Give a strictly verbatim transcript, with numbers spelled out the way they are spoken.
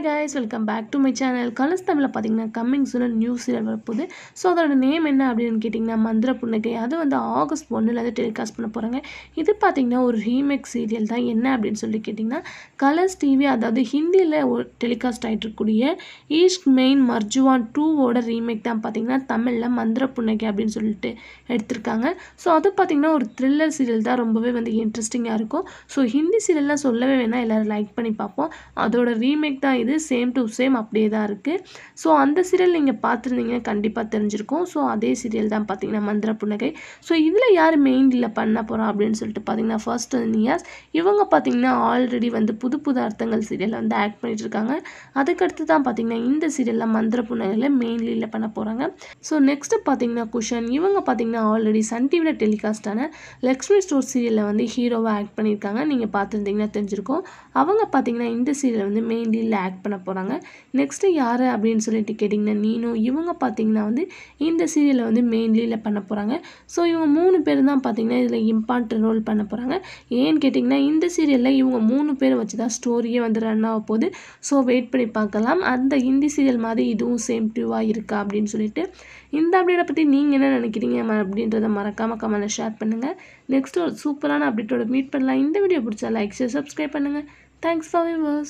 Hi guys, welcome back to my channel. Colors Tamil coming soon a new serial varapudhu. So adoda name enna appdinu kettingna Mandhira Punnagai adu vandu August first la telecast panna poranga. Idu pathina or remake serial da enna appdinu solli kettingna Colors T V adhaadu Hindi la telecast aayittirukudiya East Main Marjuan two oda remake da pathina Tamil la Mandhira Punnagai appdinu sollitte eduthirukanga. So adu pathina or thriller serial da rombave vandu interesting ah irukum. So Hindi serial la sollave vena ellarum like panni paapom adoda remake da same to same update da irukku. So அந்த serial நீங்க பாத்துறீங்க கண்டிப்பா தெரிஞ்சிருக்கும். So அதே serial தான் பாத்தீங்கன்னா Mandhira Punnagai. So இதுல யார் main இல்ல பண்ண போறா அப்படினு சொல்லிட்டு பாத்தீங்கன்னா first Nias இவங்க பாத்தீங்கன்னா ஆல்ரெடி வந்து புது புது அர்த்தங்கள் serial வந்து ஆக்ட் பண்ணிட்டு இருக்காங்க. அதுக்கு அடுத்து தான் பாத்தீங்கன்னா இந்த serialல Mandhira Punnagai மெயின் இல்ல பண்ண போறாங்க. So next பாத்தீங்கன்னா குஷன் இவங்க பாத்தீங்கன்னா ஆல்ரெடி சன் டிவில டெலிகாஸ்ட் ஆன லக்ஷ்மி ஸ்டோர் serialல வந்து ஹீரோவா ஆக்ட் பண்ணிருக்காங்க. நீங்க பாத்துறீங்கன்னா தெரிஞ்சிருக்கும். அவங்க பாத்தீங்கன்னா இந்த serial வந்து மெயின் இல்ல ஆக்ட் பண்ண போறாங்க. நெக்ஸ்ட் யாரு அப்படினு சொல்லிட்டு கேட்டிங்கனா நீனோ இவங்க பாத்தீங்கன்னா வந்து இந்த சீரியல்ல வந்து மெயின் லீட்ல பண்ண போறாங்க. சோ இவங்க மூணு பேர் தான் பாத்தீங்கன்னா இதுல இம்பார்ட்டன்ட் ரோல் பண்ண போறாங்க. ஏன் கேட்டிங்கனா இந்த சீரியல்ல இவங்க மூணு பேர் வச்சு தான் ஸ்டோரியே வந்து ரன் ஆக போகுது. சோ வெயிட் பண்ணி பார்க்கலாம். அந்த ஹிந்தி சீரியல் மாதிரி இதுவும் சேம் டியூவா இருக்கா அப்படினு சொல்லிட்டு இந்த அப்டேட் பத்தி நீங்க என்ன நினைக்கிறீங்க அப்படின்றத மறக்காம கமெண்ட்ல ஷேர் பண்ணுங்க. நெக்ஸ்ட் ஒரு சூப்பரான அப்டேட்டோட மீட் பண்ணலாம். இந்த வீடியோ பிடிச்சா லைக், ஷேர், Subscribe பண்ணுங்க. Thanks for viewers.